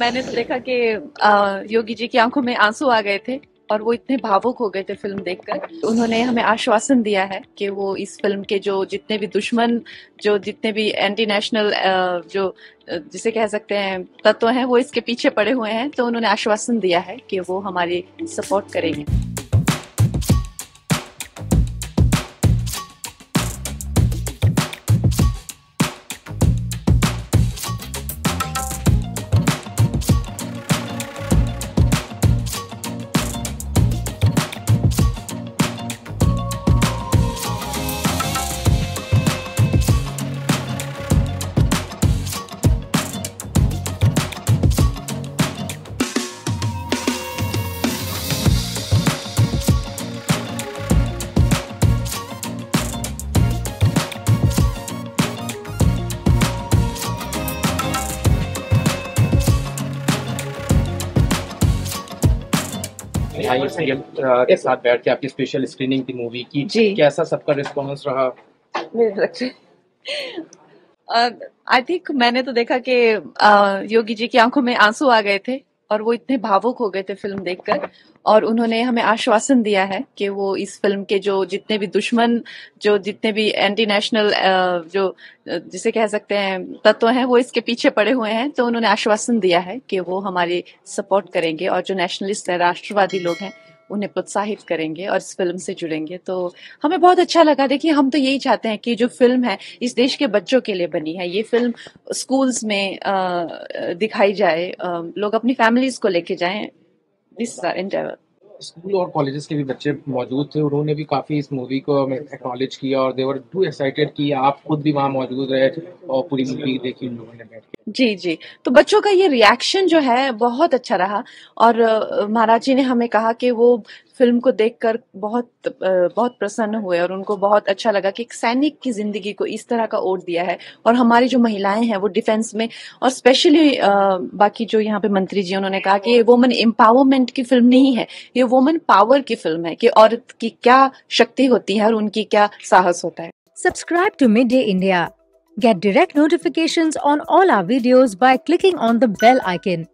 मैंने तो देखा कि योगी जी की आंखों में आंसू आ गए थे और वो इतने भावुक हो गए थे फिल्म देखकर। उन्होंने हमें आश्वासन दिया है कि वो इस फिल्म के जो जितने भी दुश्मन, जो जितने भी एंटी नेशनल जो जिसे कह सकते हैं तत्व हैं, वो इसके पीछे पड़े हुए हैं। तो उन्होंने आश्वासन दिया है कि वो हमारी सपोर्ट करेंगे। के साथ बैठ के आपकी स्पेशल स्क्रीनिंग थी मूवी की, कैसा सबका रिस्पांस रहा? आई थिंक मैंने तो देखा कि योगी जी की आंखों में आंसू आ गए थे और वो इतने भावुक हो गए थे फिल्म देखकर। और उन्होंने हमें आश्वासन दिया है कि वो इस फिल्म के जो जितने भी दुश्मन, जो जितने भी एंटी नेशनल जो जिसे कह सकते हैं तत्व हैं, वो इसके पीछे पड़े हुए हैं। तो उन्होंने आश्वासन दिया है कि वो हमारी सपोर्ट करेंगे और जो नेशनलिस्ट हैं, राष्ट्रवादी लोग हैं, उन्हें प्रोत्साहित करेंगे और इस फिल्म से जुड़ेंगे। तो हमें बहुत अच्छा लगा। देखिए, हम तो यही चाहते हैं कि जो फिल्म है इस देश के बच्चों के लिए बनी है, ये फिल्म स्कूल्स में दिखाई जाए, लोग अपनी फैमिलीज को लेके जाएं। स्कूल और कॉलेजेस के भी बच्चे मौजूद थे, उन्होंने भी काफी इस मूवी को एक्नॉलेज किया और दे वर टू एक्साइटेड कि आप खुद भी वहाँ मौजूद रहे और पूरी मूवी देखी उन लोगों ने बैठ के। जी, तो बच्चों का ये रिएक्शन जो है बहुत अच्छा रहा। और महाराज जी ने हमें कहा कि वो फिल्म को देखकर बहुत प्रसन्न हुए और उनको बहुत अच्छा लगा कि एक सैनिक की जिंदगी को इस तरह का ओट दिया है। और हमारी जो महिलाएं हैं वो डिफेंस में, और स्पेशली बाकी जो यहाँ पे मंत्री जी, उन्होंने कहा कि ये वुमेन एम्पावरमेंट की फिल्म नहीं है, ये वुमेन पावर की फिल्म है कि औरत की क्या शक्ति होती है और उनकी क्या साहस होता है। Subscribe to midday India. Get direct notifications on all our videos by clicking on the bell icon.